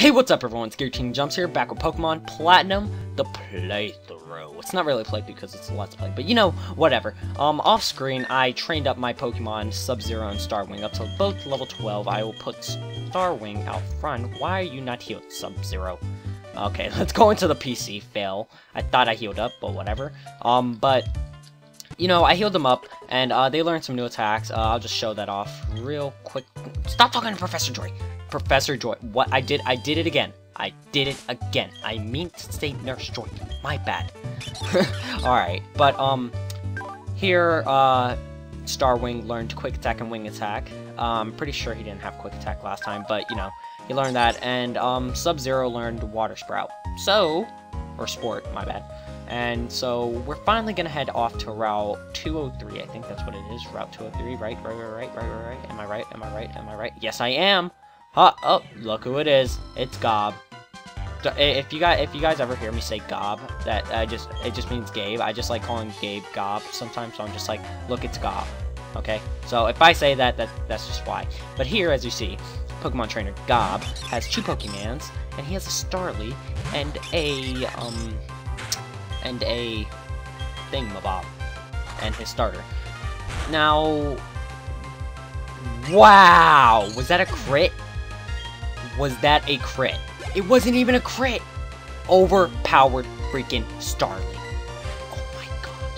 Hey, what's up everyone, it's GiratinaJumps here, back with Pokemon Platinum, the playthrough. It's not really a playthrough because it's a Let's Play, but you know, whatever. Off screen, I trained up my Pokemon Sub-Zero and Starwing up to both level 12. I will put Starwing out front. Why are you not healed, Sub-Zero? Okay, let's go into the PC, fail. I thought I healed up, but whatever. You know, I healed them up, and they learned some new attacks. I'll just show that off real quick. Stop talking to Professor Joy. Professor Joy. What I did it again. I did it again. I mean to say Nurse Joy. My bad. Alright, but here Starwing learned Quick Attack and Wing Attack. I'm pretty sure he didn't have Quick Attack last time, but you know, he learned that, and Sub-Zero learned Water Sprout. So, or Sport, my bad. And so we're finally gonna head off to Route 203. I think that's what it is. Route 203, right. Am I right? Yes, I am. Oh, look who it is. It's Gob. If you guys ever hear me say Gob, that it just means Gabe. I just like calling Gabe Gob sometimes, so I'm just like, look, it's Gob. Okay? So if I say that, that's just why. But here, as you see, Pokemon Trainer Gob has two Pokemans, and he has a Starly and a Thingamabob and his starter. Now, wow! Was that a crit? Was that a crit? It wasn't even a crit! Overpowered freaking Starly. Oh my god.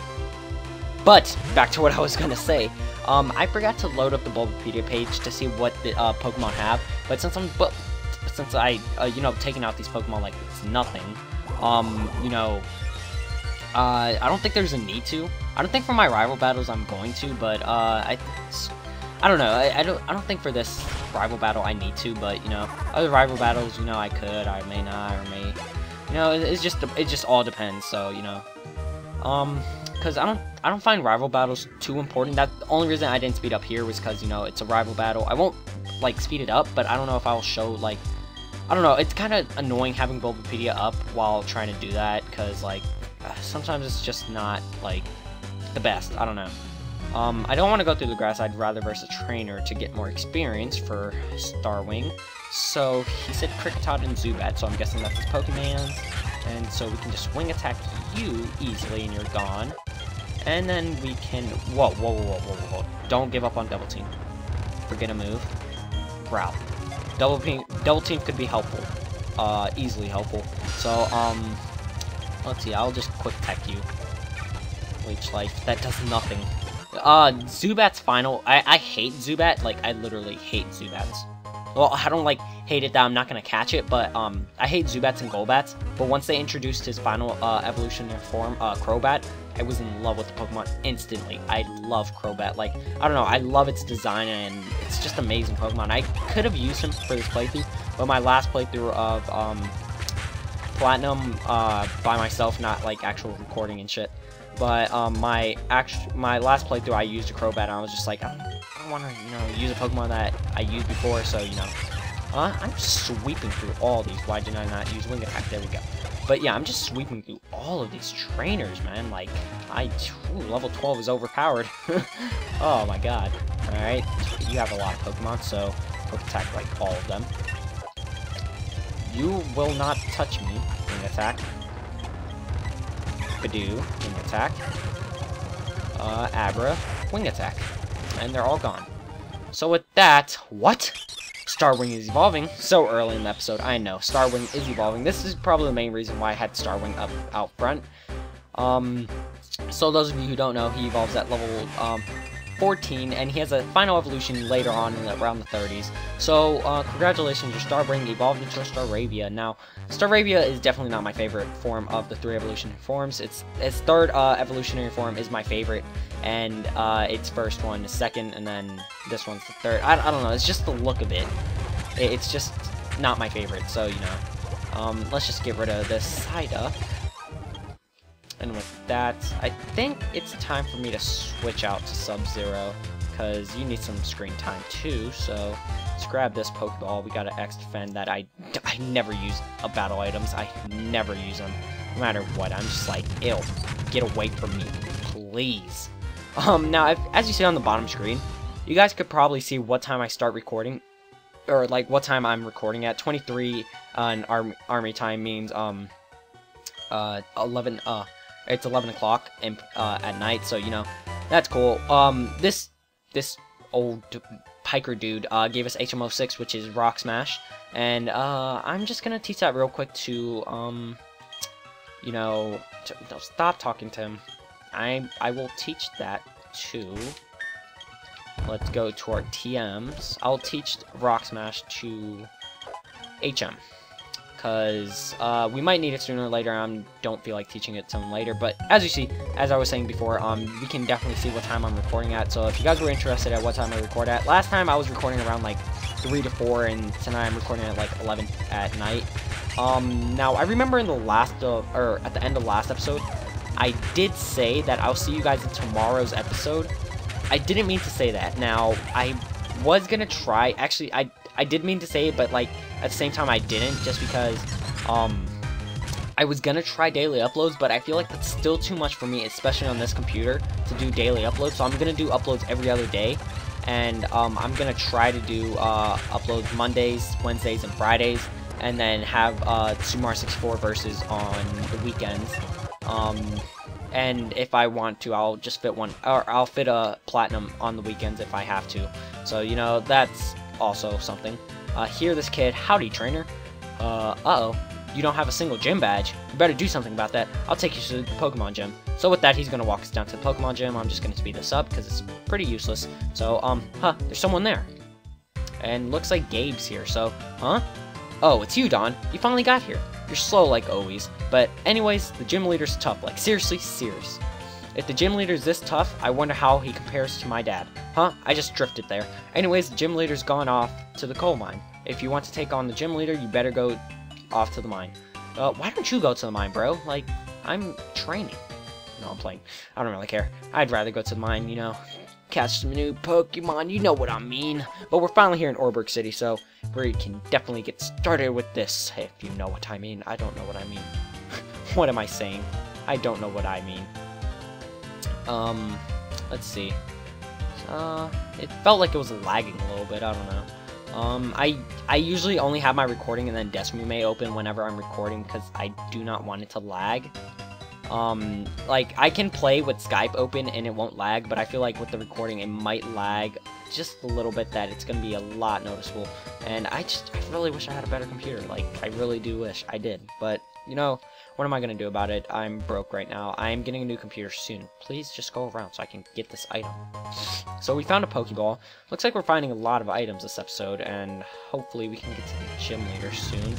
But, back to what I was gonna say. I forgot to load up the Bulbapedia page to see what the Pokemon have, but since I taking out these Pokemon like it's nothing, I don't think there's a need to. I don't think for my rival battles I'm going to, but, I don't know. I don't think for this rival battle I need to, but, you know, other rival battles, you know, I could, I may not, or may, you know, it just all depends, so, you know, because I don't find rival battles too important. That the only reason I didn't speed up here was because, you know, it's a rival battle. I won't, like, speed it up, but I don't know if I'll show, like, I don't know, it's kind of annoying having Bulbapedia up while trying to do that, because, like, sometimes it's just not, like, the best. I don't know. I don't want to go through the grass. I'd rather verse a trainer to get more experience for Starwing. So, he said Cricketot and Zubat, so I'm guessing that's his Pokemans. And so we can just wing attack you easily, and you're gone. And then we can... Whoa. Don't give up on Double Team. Forget a move. Route. Double team could be helpful. Easily helpful. So, let's see, I'll just Quick Attack you. Leech Life. That does nothing. Zubat's final. I hate Zubat. Like, I literally hate Zubats. Well, I don't, like, hate it that I'm not gonna catch it, but, I hate Zubats and Golbats. But once they introduced his final, evolutionary form, Crobat, I was in love with the Pokemon instantly. I love Crobat. Like, I don't know, I love its design, and it's just amazing Pokemon. I could have used him for this playthrough, but my last playthrough of, Platinum by myself, not like actual recording and shit, but my last playthrough I used a Crobat, and I was just like, I don't want to, you know, use a Pokemon that I used before, so you know, I'm just sweeping through all these. Why did I not use Wing Attack? There we go. But yeah, I'm just sweeping through all of these trainers, man. Like, level 12 is overpowered. Oh my god. All right, you have a lot of Pokemon, so Quick Attack like all of them. You will not touch me. Wing Attack. Budew. Wing Attack. Abra. Wing Attack. And they're all gone. So with that, what? Starwing is evolving so early in the episode. I know. Starwing is evolving. This is probably the main reason why I had Starwing up out front. So those of you who don't know, he evolves at level 14, and he has a final evolution later on in around the 30s. So, congratulations, your Starwing evolved into Staravia. Now, Staravia is definitely not my favorite form of the three evolutionary forms. Its third evolutionary form is my favorite, and its first one is second, and then this one's the third. I don't know, it's just the look of it. It's just not my favorite, so, you know. Let's just get rid of this Psyduck. And with that, I think it's time for me to switch out to Sub-Zero, because you need some screen time too, so let's grab this Pokeball. We got an X-Defend that I never use battle items. I never use them, no matter what. I'm just like, ew, get away from me, please. Now, as you see on the bottom screen, you guys could probably see what time I start recording. or like what time I'm recording at. 23 on army time means it's 11 o'clock at night, so you know that's cool. This old Piker dude gave us HMO6, which is Rock Smash, and I'm just gonna teach that real quick to no, stop talking to him. I will teach that to. Let's go to our TMs. I'll teach Rock Smash to HM, because we might need it sooner or later. I don't feel like teaching it till later, but as you see, as I was saying before, we can definitely see what time I'm recording at, so if you guys were interested at what time I record at, last time I was recording around like 3 to 4, and tonight I'm recording at like 11 at night. Now, I remember in the at the end of last episode, I did say that I'll see you guys in tomorrow's episode. I didn't mean to say that. Now, I was gonna try, actually, I did mean to say it, but like, at the same time, I didn't, just because, I was gonna try daily uploads, but I feel like that's still too much for me, especially on this computer, to do daily uploads, so I'm gonna do uploads every other day, and, I'm gonna try to do, uploads Mondays, Wednesdays, and Fridays, and then have, Super Mario 64 versus on the weekends, and if I want to, I'll just fit one, or I'll fit a Platinum on the weekends if I have to, so, you know, that's also something. Here, this kid, howdy trainer. You don't have a single gym badge. You better do something about that. I'll take you to the Pokemon gym. So with that, he's gonna walk us down to the Pokemon gym. I'm just gonna speed this up because it's pretty useless. So, there's someone there. And looks like Gabe's here, so, huh? Oh, it's you, Don. You finally got here. You're slow like always. But anyways, the gym leader's tough. Like, seriously, serious. If the gym leader's this tough, I wonder how he compares to my dad. Huh? I just drifted there. Anyways, the gym leader's gone off to the coal mine. If you want to take on the gym leader, you better go off to the mine. Why don't you go to the mine, bro? Like, I'm training. No, I'm playing. I don't really care. I'd rather go to the mine, you know. Catch some new Pokemon, you know what I mean. But we're finally here in Oreburgh City, so we can definitely get started with this, if you know what I mean. I don't know what I mean. What am I saying? I don't know what I mean. Let's see. It felt like it was lagging a little bit, I don't know. I usually only have my recording and then Desmume open whenever I'm recording, because I do not want it to lag. Like, I can play with Skype open and it won't lag, but I feel like with the recording it might lag just a little bit, that it's gonna be a lot noticeable. And I really wish I had a better computer, like, I really do wish I did, but, you know, what am I gonna do about it? I'm broke right now. I am getting a new computer soon. Please just go around so I can get this item. So we found a Pokeball. Looks like we're finding a lot of items this episode, and hopefully we can get to the gym leader soon.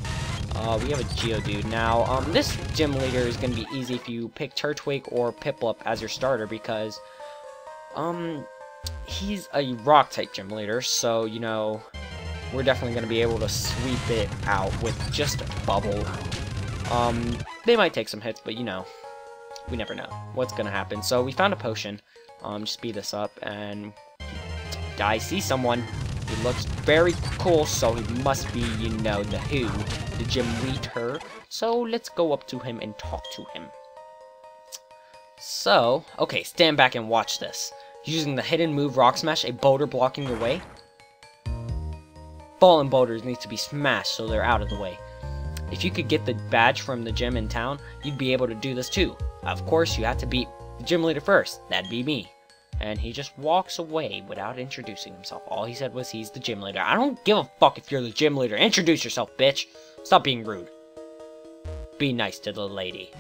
We have a Geodude now. This gym leader is gonna be easy if you pick Turtwig or Piplup as your starter, because he's a rock type gym leader, so you know we're definitely gonna be able to sweep it out with just a bubble. They might take some hits, but you know, we never know what's gonna happen. So we found a potion. Just speed this up, and I see someone. He looks very cool, so he must be, you know, the who, the gym leader. So let's go up to him and talk to him. So, okay, stand back and watch this. Using the hidden move Rock Smash, a boulder blocking your way. Fallen boulders need to be smashed so they're out of the way. If you could get the badge from the gym in town, you'd be able to do this too. Of course, you have to beat the gym leader first. That'd be me. And he just walks away without introducing himself. All he said was he's the gym leader. I don't give a fuck if you're the gym leader. Introduce yourself, bitch. Stop being rude. Be nice to the lady.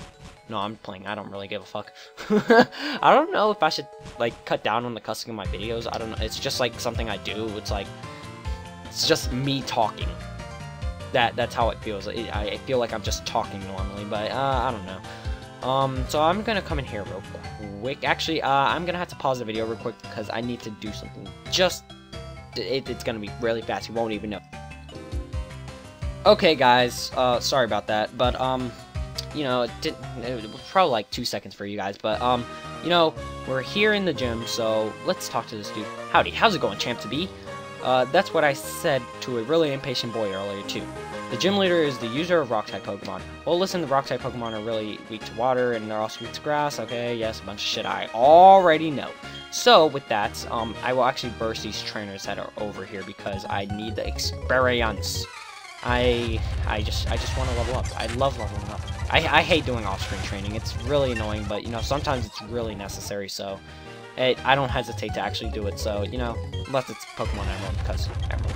No, I'm playing. I don't really give a fuck. I don't know if I should, like, cut down on the cussing in my videos. I don't know. It's just, like, something I do. It's, like, it's just me talking. That's how it feels. I feel like I'm just talking normally, but I don't know. So I'm gonna come in here real quick. Actually, I'm gonna have to pause the video real quick because I need to do something. Just it's gonna be really fast. You won't even know. Okay, guys. Sorry about that, but you know, it was probably like 2 seconds for you guys, but you know, we're here in the gym, so let's talk to this dude. Howdy, how's it going, champ to be? That's what I said to a really impatient boy earlier, too. The gym leader is the user of rock-type Pokemon. Well, listen, the rock-type Pokemon are really weak to water, and they're also weak to grass. Okay, yes, a bunch of shit I already know. So with that, I will actually burst these trainers that are over here because I need the experience. I just want to level up. I love leveling up. I hate doing off-screen training. It's really annoying, but you know, sometimes it's really necessary, so I don't hesitate to actually do it. So, you know, unless it's Pokemon Emerald, because Emerald.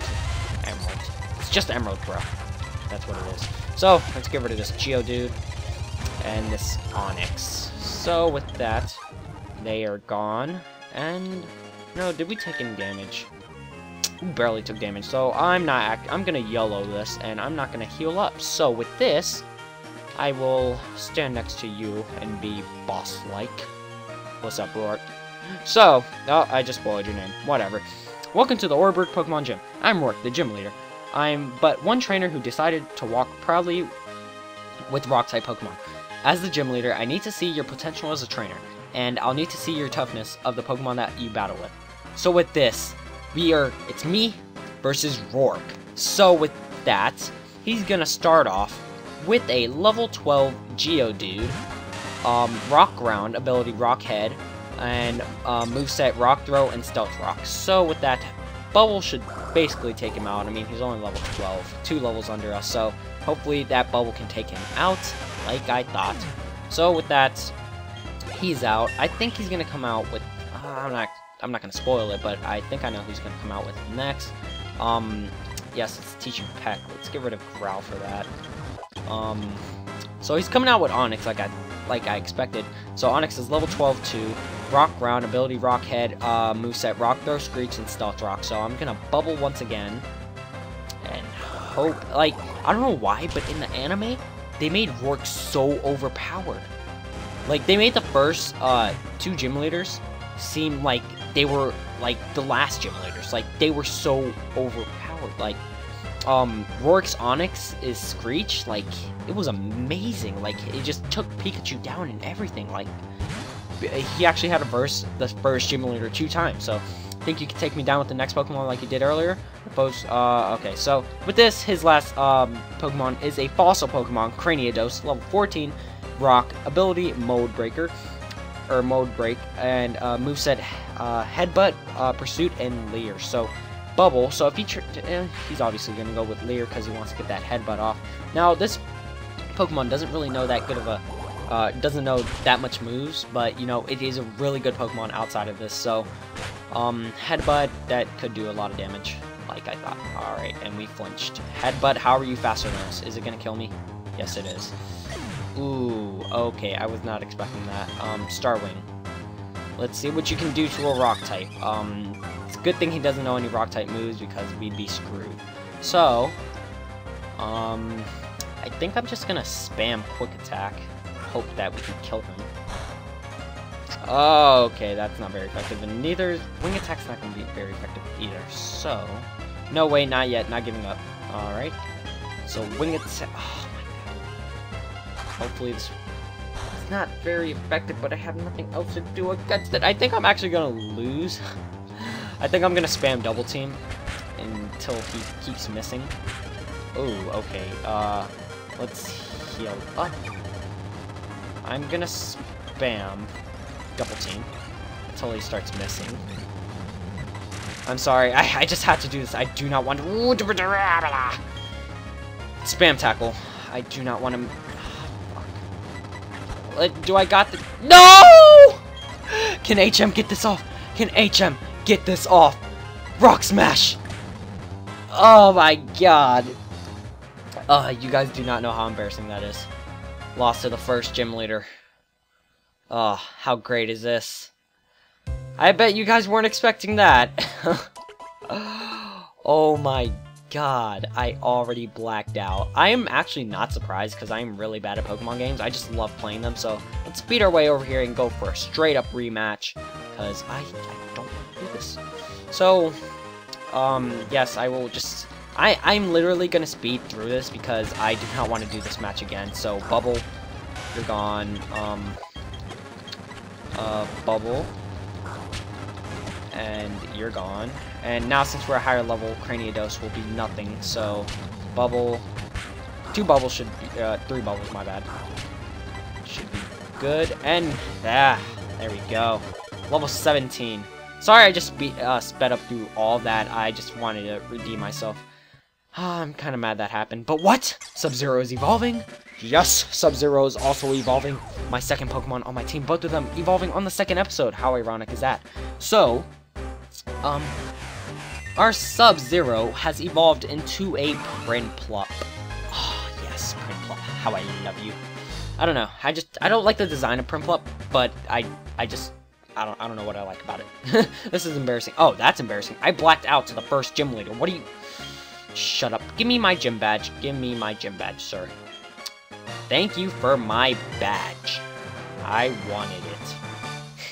It's just Emerald, bro. That's what it is. So, let's get rid of this Geodude and this Onix. So, with that, they are gone. And, no, did we take any damage? We barely took damage, so I'm gonna YOLO this, and I'm not gonna heal up. So, with this, I will stand next to you and be boss-like. What's up, Roark? So, oh, I just spoiled your name. Whatever. Welcome to the Oreburgh Pokemon Gym. I'm Roark, the gym leader. I'm but one trainer who decided to walk proudly with Rock-type Pokemon. As the gym leader, I need to see your potential as a trainer, and I'll need to see your toughness of the Pokemon that you battle with. So with this, it's me versus Roark. So with that, he's gonna start off with a level 12 Geodude, Rock Ground ability, Rock Head, and moveset Rock Throw and Stealth Rock. So with that, Bubble should basically take him out. I mean, he's only level 12, 2 levels under us, so hopefully that Bubble can take him out, like I thought. So with that, he's out. I think he's gonna come out with, I'm not gonna spoil it, but I think I know who's gonna come out with next. Yes, it's Teacher Peck. Let's get rid of Growl for that. So he's coming out with Onix, like I expected. So Onix is level 12 too. Rock Ground, ability Rock Head, moveset Rock Throw, Screech, and Stealth Rock. So I'm gonna Bubble once again, and hope, like, I don't know why, but in the anime, they made Roark so overpowered. Like, they made the first, 2 gym leaders seem like they were, like, the last gym leaders. Like, they were so overpowered. Like, Roark's Onix is Screech, like, it was amazing. Like, it just took Pikachu down and everything, like, he actually had to burst the first gym leader 2 times, so I think you can take me down with the next Pokemon like you did earlier. Okay, so with this, his last Pokemon is a fossil Pokemon, Cranidos, level 14, Rock, ability Mode Break, and moveset Headbutt, Pursuit, and Leer. So Bubble, so if he's obviously going to go with Leer because he wants to get that Headbutt off. Now, this Pokemon doesn't really know that good of a... doesn't know that much moves, but, you know, it is a really good Pokemon outside of this, so, Headbutt, that could do a lot of damage, like I thought. Alright, and we flinched. Headbutt, how are you faster than us? Is it gonna kill me? Yes, it is. Ooh, okay, I was not expecting that. Starwing. Let's see what you can do to a Rock-type. It's a good thing he doesn't know any Rock-type moves, because we'd be screwed. So, I think I'm just gonna spam Quick Attack. Hope that we can kill him. Oh, okay, that's not very effective, and neither is Wing Attack's not going to be very effective either, so... No way, not yet, not giving up. Alright, so Wing Attack... Oh my god. Hopefully this... It's not very effective, but I have nothing else to do against it. I think I'm actually going to lose. I think I'm going to spam Double Team until he keeps missing. Oh, okay, let's heal up. I'm gonna spam Double Team until he starts missing. I'm sorry, I just had to do this. I do not want to... Spam Tackle. I do not want to... Fuck. Do I got the... No! Can HM get this off? Can HM get this off? Rock Smash! Oh my god. You guys do not know how embarrassing that is. Lost to the first gym leader. Oh, how great is this? I bet you guys weren't expecting that. Oh my god, I already blacked out. I am actually not surprised because I am really bad at Pokemon games. I just love playing them, so let's speed our way over here and go for a straight up rematch because I don't want to do this. So, yes, I will just... I'm literally gonna speed through this because I do not want to do this match again. So Bubble, you're gone. Bubble, and you're gone. And now since we're a higher level, Cranidos will be nothing. So Bubble, 2 bubbles should be, 3 bubbles. My bad. Should be good. And there we go. Level 17. Sorry, I just sped up through all that. I just wanted to redeem myself. I'm kind of mad that happened. But what? Sub-Zero is evolving? Yes, Sub-Zero is also evolving. My second Pokemon on my team, both of them evolving on the second episode. How ironic is that? So, our Sub-Zero has evolved into a Prinplup. Oh, yes, Prinplup. How I love you. I don't know. I don't like the design of Prinplup, but I don't know what I like about it. This is embarrassing. Oh, that's embarrassing. I blacked out to the first gym leader. What do you... Shut up. Give me my gym badge. Give me my gym badge, sir. Thank you for my badge. I wanted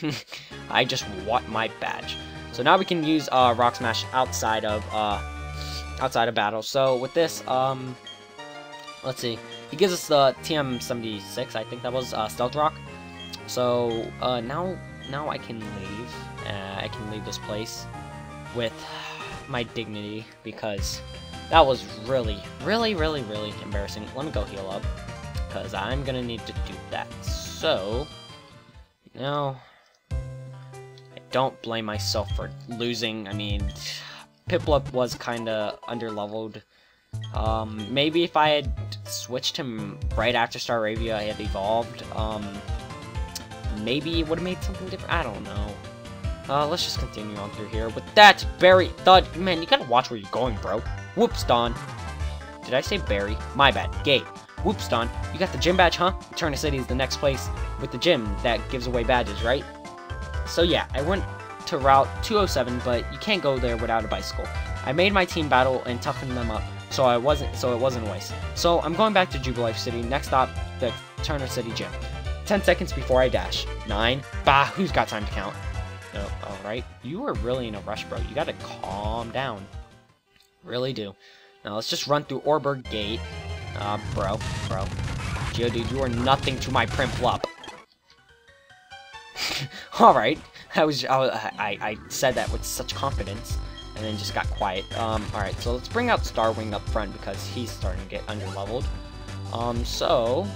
it. I just want my badge. So now we can use Rock Smash outside of battle. So with this, let's see. He gives us the TM76, I think that was Stealth Rock. So now I can leave. I can leave this place with my dignity because that was really, really, really, really embarrassing. Let me go heal up because I'm gonna need to do that. So now I don't blame myself for losing. I mean, Piplup was kind of underleveled. Maybe if I had switched him right after Staravia had evolved, maybe it would have made something different. I don't know. Let's just continue on through here. With that, Barry, Thud, man, you gotta watch where you're going, bro. Whoops, Don. Did I say Barry? My bad. Gabe. Whoops, Don. You got the gym badge, huh? Eterna City is the next place with the gym that gives away badges, right? So yeah, I went to Route 207, but you can't go there without a bicycle. I made my team battle and toughened them up, so it wasn't a waste. So I'm going back to Jubilife City. Next stop, the Eterna City gym. 10 seconds before I dash. 9. Bah, who's got time to count? No, alright. You are really in a rush, bro. You gotta calm down. Really do. Now let's just run through Oreburgh Gate. Bro. Geodude, you are nothing to my Prinplup. Alright. I said that with such confidence. And then just got quiet. Alright, so let's bring out Starwing up front because he's starting to get underleveled. So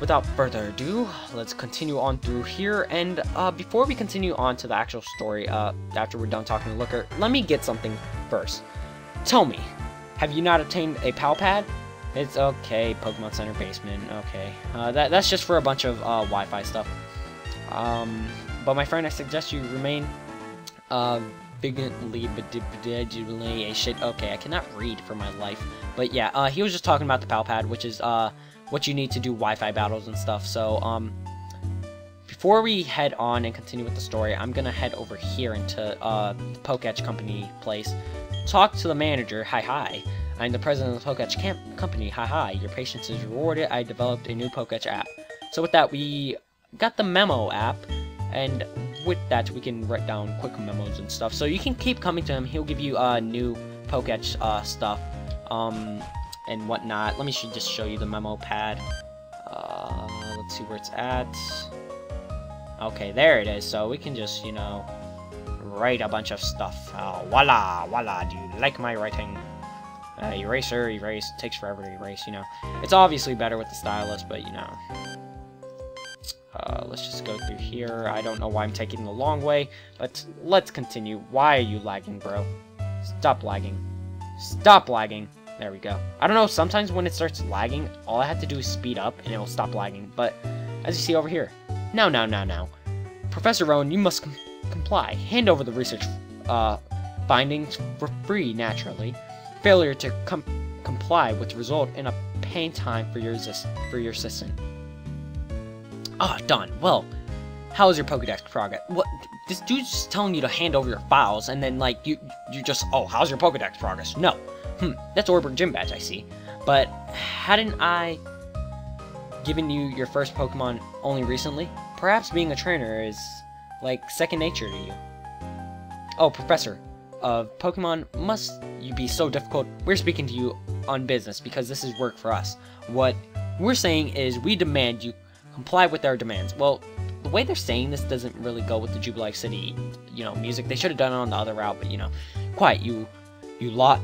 without further ado, let's continue on through here, and before we continue on to the actual story, after we're done talking to Looker, let me get something first. Tell me, have you not obtained a Pal Pad? It's okay, Pokemon Center basement, okay. That's just for a bunch of Wi-Fi stuff. But my friend, I suggest you remain vigilantly, shit, okay, I cannot read for my life. But yeah, he was just talking about the Pal Pad, which is, what you need to do Wi-Fi battles and stuff. So before we head on and continue with the story, I'm gonna head over here into the Poketch company place, talk to the manager. Hi, I'm the president of the Poketch company. Hi, your patience is rewarded. I developed a new Poketch app. So with that, we got the memo app, and with that we can write down quick memos and stuff, so you can keep coming to him. He'll give you new Poketch stuff and whatnot. Let me just show you the memo pad. Let's see where it's at. Okay, there it is. So we can just, you know, write a bunch of stuff. Voila. Do you like my writing? Erase. Takes forever to erase, you know. It's obviously better with the stylus, but, you know. Let's just go through here. I don't know why I'm taking the long way, but let's continue. Why are you lagging, bro? Stop lagging. There we go. I don't know, sometimes when it starts lagging, all I have to do is speed up and it will stop lagging, but as you see over here. No. Professor Rowan, you must comply. Hand over the research findings for free, naturally. Failure to comply would result in a pain time for your assistant. Ah, Don, well, how is your Pokedex progress? What? This dude's just telling you to hand over your files and then, like, you just, oh, how's your Pokedex progress? No. That's Oreburgh Gym Badge, I see. But hadn't I given you your first Pokemon only recently? Perhaps being a trainer is, like, second nature to you. Oh, Professor, Pokemon, must you be so difficult? We're speaking to you on business because this is work for us. What we're saying is we demand you comply with our demands. Well, the way they're saying this doesn't really go with the Jubilife City, you know, music. They should have done it on the other route, but, you know, quiet, you lot.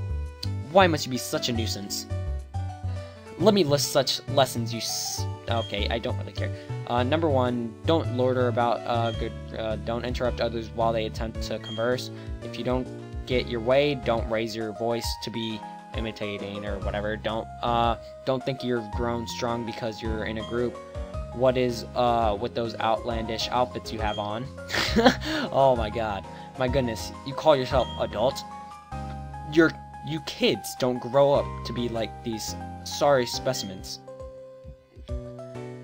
Why must you be such a nuisance? Let me list such lessons you... Okay, I don't really care. Number one, don't loiter about, don't interrupt others while they attempt to converse. If you don't get your way, don't raise your voice to be imitating or whatever. Don't think you've grown strong because you're in a group. What is with those outlandish outfits you have on? Oh my god, my goodness, you call yourself adult? You kids don't grow up to be like these sorry specimens.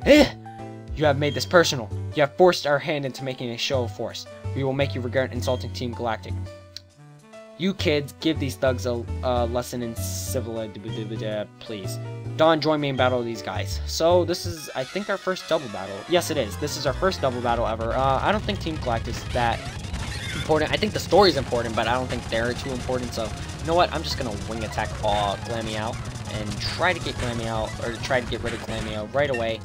Eh! You have made this personal. You have forced our hand into making a show of force. We will make you regret insulting Team Galactic. You kids, give these thugs a lesson in civility, please. Don, join me in battle with these guys. So this is, I think, our first double battle. Yes, it is. This is our first double battle ever. I don't think Team Galactic is that important. I think the story's important, but I don't think they're too important. So you know what? I'm just gonna wing attack Glameow and try to get Glameow, or try to get rid of Glameow right away.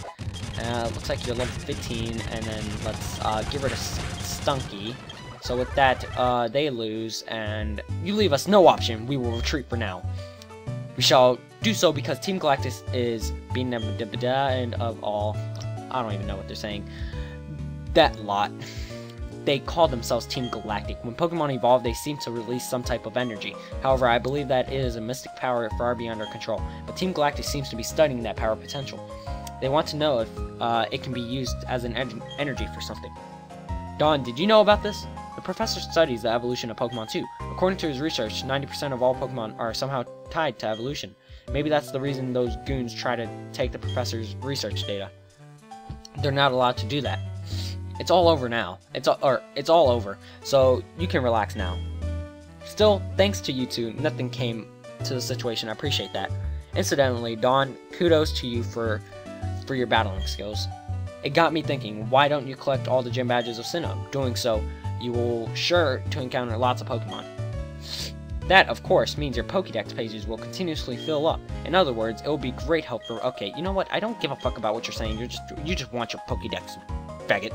Looks like you're level 15, and then let's get rid of Stunky. So with that, they lose, and you leave us no option. We will retreat for now. We shall do so because Team Galactic is being and of all. I don't even know what they're saying. That lot. They call themselves Team Galactic. When Pokemon evolve, they seem to release some type of energy. However, I believe that it is a mystic power far beyond our control. But Team Galactic seems to be studying that power potential. They want to know if it can be used as an energy for something. Don, did you know about this? The professor studies the evolution of Pokemon too. According to his research, 90% of all Pokemon are somehow tied to evolution. Maybe that's the reason those goons try to take the professor's research data. They're not allowed to do that. It's all over now. It's all over. So you can relax now. Still, thanks to you two, nothing came to the situation. I appreciate that. Incidentally, Don, kudos to you for your battling skills. It got me thinking, why don't you collect all the gym badges of Sinnoh? Doing so, you will sure to encounter lots of Pokemon. That, of course, means your Pokedex pages will continuously fill up. In other words, it will be great help for... Okay, you know what? I don't give a fuck about what you're saying. You just want your Pokedex, faggot.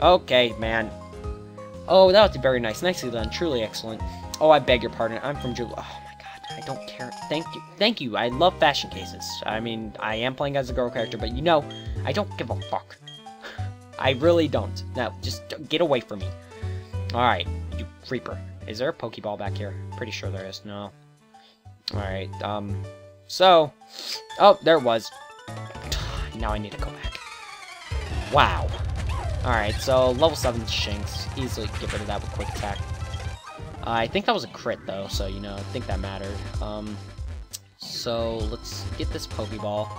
Okay, man. Oh, that was very nice. Nicely done. Truly excellent. Oh, I beg your pardon. I'm from Jubilife. Oh, my God. I don't care. Thank you. Thank you. I love fashion cases. I mean, I am playing as a girl character, but you know, I don't give a fuck. I really don't. Now, just get away from me. Alright, you creeper. Is there a Pokeball back here? Pretty sure there is. No. Alright, so... Oh, there it was. Now I need to go back. Wow. Alright, so level 7 Shinx. Easily get rid of that with Quick Attack. I think that was a crit, though, so, you know, I think that mattered. So, let's get this Pokeball.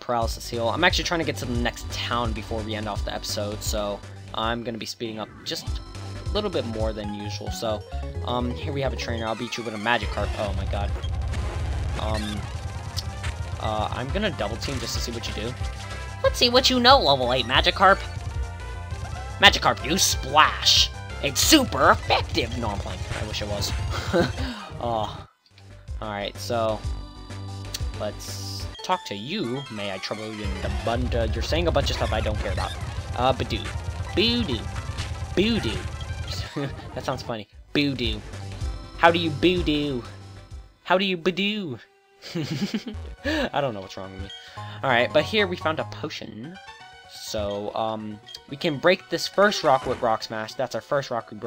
Paralysis Heal. I'm actually trying to get to the next town before we end off the episode, so I'm going to be speeding up just... little bit more than usual. So here we have a trainer. I'll beat you with a Magikarp. Oh my god. I'm gonna double team just to see what you do. Let's see what you know, level 8 Magikarp. Magikarp, you splash. It's super effective. No, I'm playing. I wish it was. Oh. Alright, so let's talk to you. May I trouble you in the bunch? You're saying a bunch of stuff I don't care about. Budew. Budew. Budew. That sounds funny. Budew. How do you Budew? How do you Budew? I don't know what's wrong with me. Alright, but here we found a potion. So, we can break this first rock with Rock Smash. That's our first rock we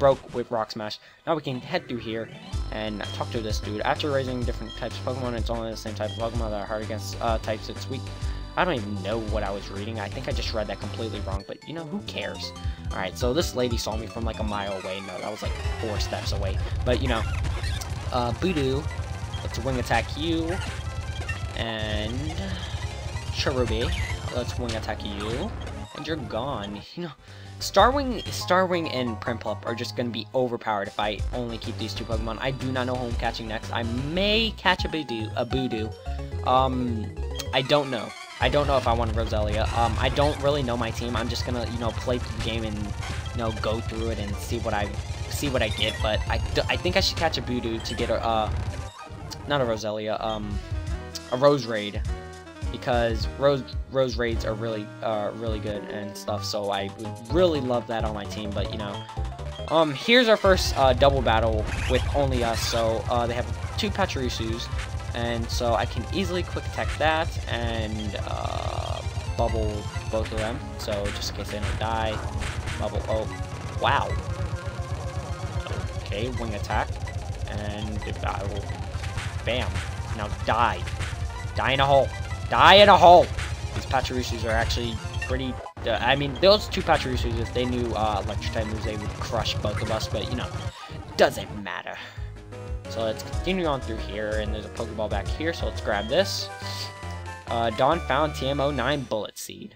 broke with Rock Smash. Now we can head through here and talk to this dude. After raising different types of Pokemon, it's only the same type of Pokemon that are hard against types that's weak. I don't even know what I was reading. I think I just read that completely wrong, but you know, who cares? Alright, so this lady saw me from like a mile away. No, that was like 4 steps away. But you know, Budew, let's wing attack you. And Cherubi, let's wing attack you. And you're gone. You know, Starwing and Prinplup are just gonna be overpowered if I only keep these two Pokemon. I do not know who I'm catching next. I may catch a Budew. I don't know. I don't know if I want Roselia. I don't really know my team. I'm just gonna, you know, play through the game and, you know, go through it and see what I get. But I think I should catch a Budew to get a not a Roselia, a Rose Raid, because Rose Raids are really good and stuff. So I would really love that on my team. But you know, here's our first double battle with only us. So they have 2 Pachirisus. And so I can easily quick attack that, and bubble both of them, so just in case they don't die. Bubble, oh, wow. Okay, wing attack, and I will, bam. Now die. Die in a hole. Die in a hole! These Pachirisus are actually pretty, I mean, those two Pachirisus, if they knew electric type moves, they would crush both of us, but, you know, doesn't matter. So let's continue on through here, and there's a Pokeball back here, so let's grab this. Dawn found TM09 Bullet Seed.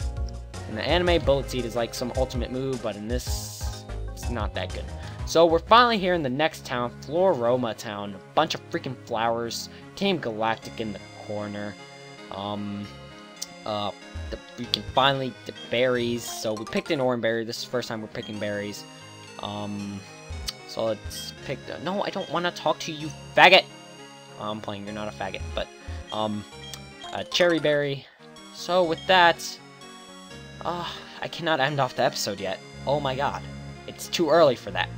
In the anime, Bullet Seed is like some ultimate move, but in this, it's not that good. So we're finally here in the next town, Floroma Town. A bunch of freaking flowers. Team Galactic in the corner. We can finally get berries. So we picked an orange berry. This is the first time we're picking berries. So let's pick the... No, I don't want to talk to you, faggot! I'm playing, you're not a faggot, but... a cherry berry. So with that... I cannot end off the episode yet. Oh my god. It's too early for that.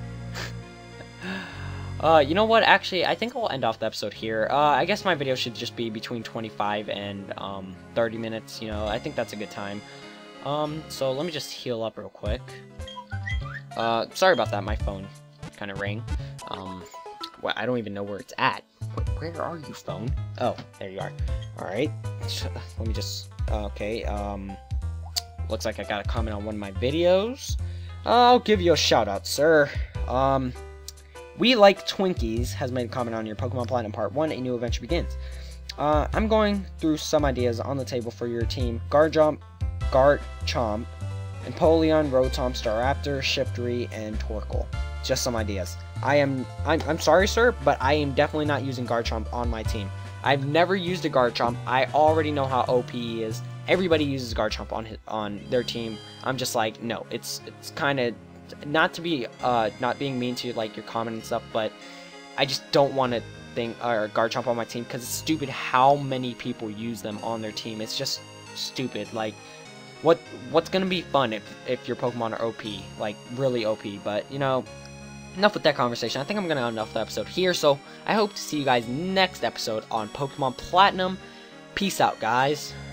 You know what, actually, I think I'll end off the episode here. I guess my video should just be between 25 and 30 minutes, you know, I think that's a good time. So let me just heal up real quick. Sorry about that, my phone kind of rang. Well, I don't even know where it's at. Where are you, phone? Oh, there you are. Alright, let me just, okay, looks like I got a comment on one of my videos. I'll give you a shout out, sir. We Like Twinkies has made a comment on your Pokemon Platinum Part 1, A New Adventure Begins. I'm going through some ideas on the table for your team. Garchomp, Empoleon, Rotom, Staraptor, Shiftry, and Torkoal. Just some ideas. I'm sorry, sir, but I am definitely not using Garchomp on my team. I've never used a Garchomp. I already know how OP he is. Everybody uses Garchomp on their team. I'm just like, no, it's kind of... Not to be, not being mean to, like, your comment and stuff, but I just don't want to think, or Garchomp on my team, because it's stupid how many people use them on their team. It's just stupid. Like, what's going to be fun if your Pokemon are OP? Like, really OP, but, you know, enough with that conversation. I think I'm going to end off the episode here, so I hope to see you guys next episode on Pokemon Platinum. Peace out, guys.